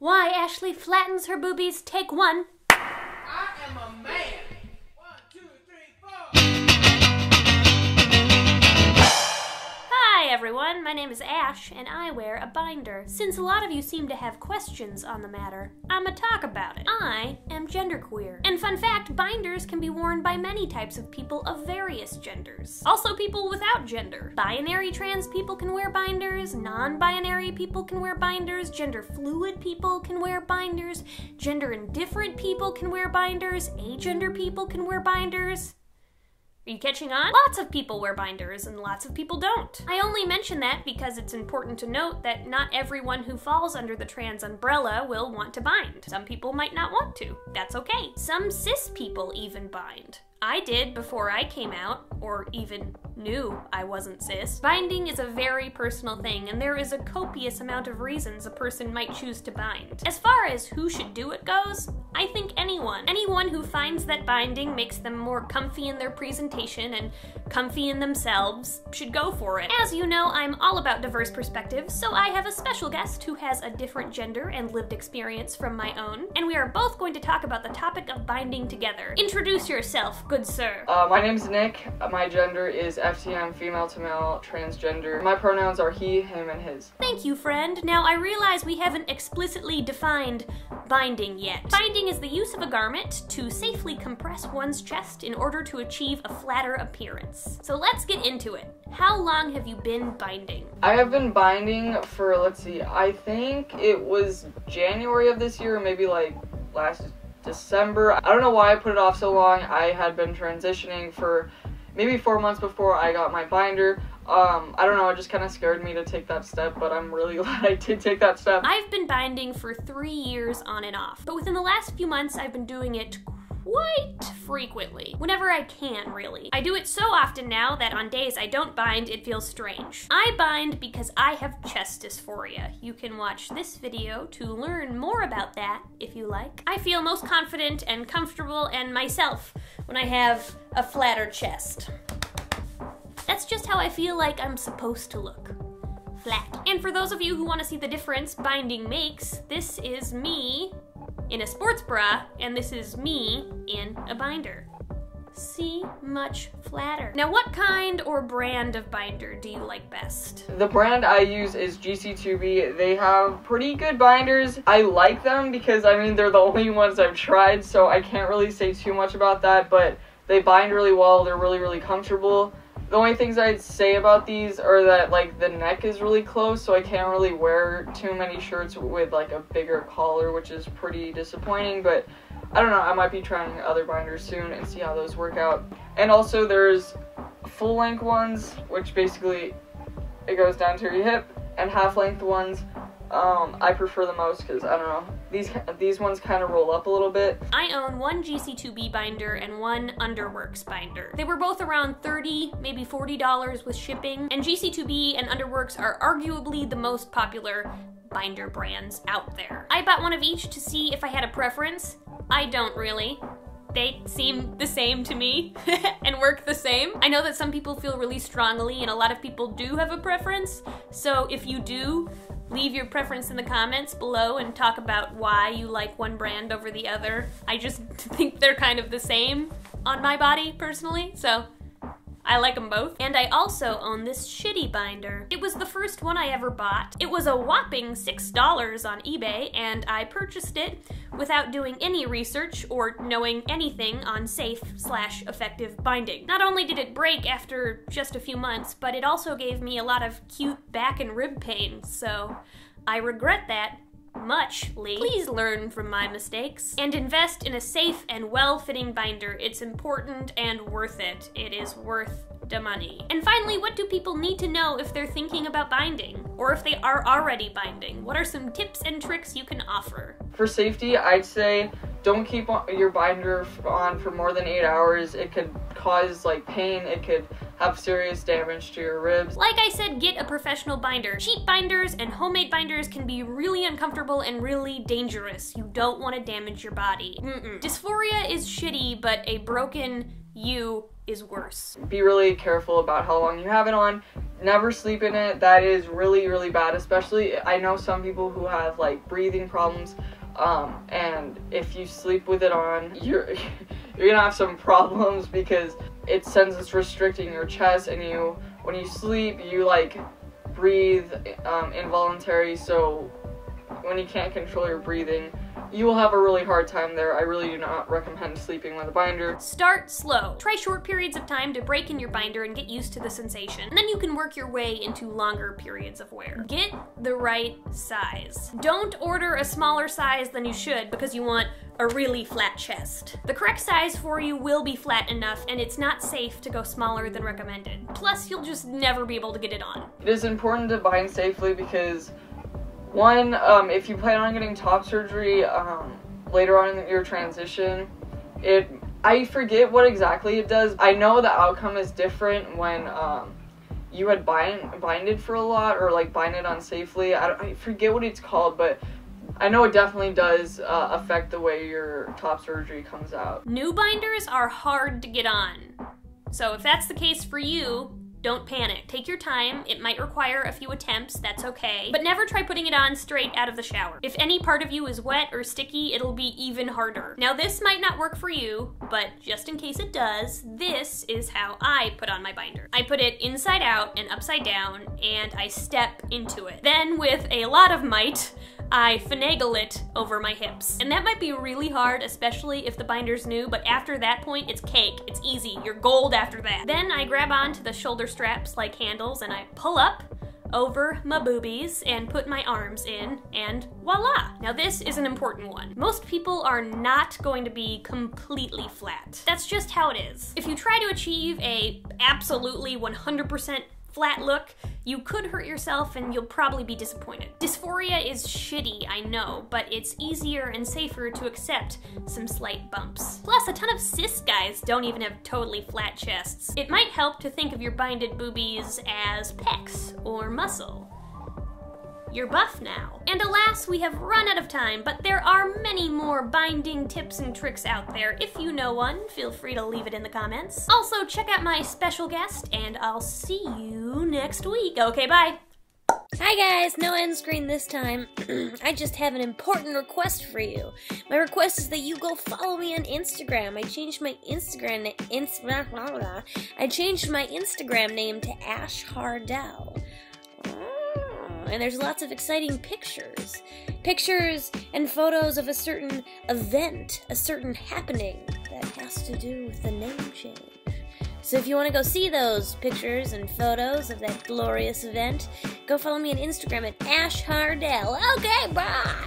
Why Ashley flattens her boobies, take one. I am a man. 1, 2, 3, 4. Hi everyone, my name is Ash and I wear a binder. Since a lot of you seem to have questions on the matter, I'ma talk about it. I am genderqueer. And fun fact, binders can be worn by many types of people of various genders. Also people without gender. Binary trans people can wear binders, non-binary people can wear binders, gender fluid people can wear binders, gender indifferent people can wear binders, agender people can wear binders. Are you catching on? Lots of people wear binders and lots of people don't. I only mention that because it's important to note that not everyone who falls under the trans umbrella will want to bind. Some people might not want to. That's okay. Some cis people even bind. I did before I came out, or even knew I wasn't cis. Binding is a very personal thing, and there is a copious amount of reasons a person might choose to bind. As far as who should do it goes, I think anyone. Anyone who finds that binding makes them more comfy in their presentation and comfy in themselves should go for it. As you know, I'm all about diverse perspectives, so I have a special guest who has a different gender and lived experience from my own, and we are both going to talk about the topic of binding together. Introduce yourself, good sir. My name's Nick. My gender is FTM, female to male, transgender. My pronouns are he, him, and his. Thank you, friend. Now, I realize we haven't explicitly defined binding yet. Binding is the use of a garment to safely compress one's chest in order to achieve a flatter appearance. So let's get into it. How long have you been binding? I have been binding for, let's see, I think it was January of this year, maybe like last December. I don't know why I put it off so long. I had been transitioning for maybe 4 months before I got my binder. I don't know, it just kind of scared me to take that step, but I'm really glad I did take that step. I've been binding for 3 years on and off, but within the last few months I've been doing it quite frequently. Whenever I can, really. I do it so often now that on days I don't bind, it feels strange. I bind because I have chest dysphoria. You can watch this video to learn more about that, if you like. I feel most confident and comfortable and myself when I have a flatter chest. That's just how I feel like I'm supposed to look. Flat. And for those of you who want to see the difference binding makes, this is me in a sports bra, and this is me in a binder. See? Much flatter. Now, what kind or brand of binder do you like best? The brand I use is GC2B. They have pretty good binders. I like them because, I mean, they're the only ones I've tried, so I can't really say too much about that, but they bind really well. They're really, really comfortable. The only things I'd say about these are that, like, the neck is really close, so I can't really wear too many shirts with, like, a bigger collar, which is pretty disappointing, but I don't know, I might be trying other binders soon and see how those work out. And also there's full-length ones, which basically it goes down to your hip, and half-length ones. I prefer the most because, I don't know, these ones kind of roll up a little bit. I own one GC2B binder and one Underworks binder. They were both around $30, maybe $40 with shipping, and GC2B and Underworks are arguably the most popular binder brands out there. I bought one of each to see if I had a preference. I don't really. They seem the same to me and work the same. I know that some people feel really strongly and a lot of people do have a preference, so if you do, leave your preference in the comments below and talk about why you like one brand over the other. I just think they're kind of the same on my body personally, so I like them both. And I also own this shitty binder. It was the first one I ever bought. It was a whopping $6 on eBay, and I purchased it without doing any research or knowing anything on safe/effective binding. Not only did it break after just a few months, but it also gave me a lot of cute back and rib pain, so I regret that muchly. Please learn from my mistakes and invest in a safe and well-fitting binder. It's important and worth it. It is worth the money. And finally, what do people need to know if they're thinking about binding, or if they are already binding? What are some tips and tricks you can offer? For safety, I'd say don't keep your binder on for more than 8 hours. It could cause, like, pain. It could have serious damage to your ribs. Like I said, get a professional binder. Cheap binders and homemade binders can be really uncomfortable and really dangerous. You don't want to damage your body. Dysphoria is shitty, but a broken you is worse. Be really careful about how long you have it on. Never sleep in it. That is really, really bad. Especially, I know some people who have like breathing problems, and if you sleep with it on, you're gonna have some problems, because it sends it's restricting your chest, and you, when you sleep, you like breathe involuntary, so when you can't control your breathing, you will have a really hard time there. I really do not recommend sleeping with a binder. Start slow. Try short periods of time to break in your binder and get used to the sensation, and then you can work your way into longer periods of wear. Get the right size. Don't order a smaller size than you should because you want a really flat chest. The correct size for you will be flat enough, and it's not safe to go smaller than recommended. Plus, you'll just never be able to get it on. It is important to bind safely because one, if you plan on getting top surgery later on in your transition, I forget what exactly it does. I know the outcome is different when you had binded for a lot, or like binded unsafely. I forget what it's called, but I know it definitely does affect the way your top surgery comes out. New binders are hard to get on, so if that's the case for you, don't panic. Take your time. It might require a few attempts, that's okay. But never try putting it on straight out of the shower. If any part of you is wet or sticky, it'll be even harder. Now this might not work for you, but just in case it does, this is how I put on my binder. I put it inside out and upside down, and I step into it. Then with a lot of might, I finagle it over my hips. And that might be really hard, especially if the binder's new, but after that point, it's cake. It's easy. You're gold after that. Then I grab onto the shoulder straps like handles, and I pull up over my boobies and put my arms in, and voila! Now this is an important one. Most people are not going to be completely flat. That's just how it is. If you try to achieve a absolutely 100% flat look, you could hurt yourself and you'll probably be disappointed. Dysphoria is shitty, I know, but it's easier and safer to accept some slight bumps. Plus, a ton of cis guys don't even have totally flat chests. It might help to think of your binded boobies as pecs or muscle. You're buff now. And alas, we have run out of time, but there are many more binding tips and tricks out there. If you know one, feel free to leave it in the comments. Also, check out my special guest, and I'll see you next week. Okay, bye. Hi guys, no end screen this time. I just have an important request for you. My request is that you go follow me on Instagram. I changed my Instagram name to Ash Hardell. And there's lots of exciting pictures. Pictures and photos of a certain event, a certain happening that has to do with the name change. So if you want to go see those pictures and photos of that glorious event, go follow me on Instagram at Ash Hardell. Okay, bye!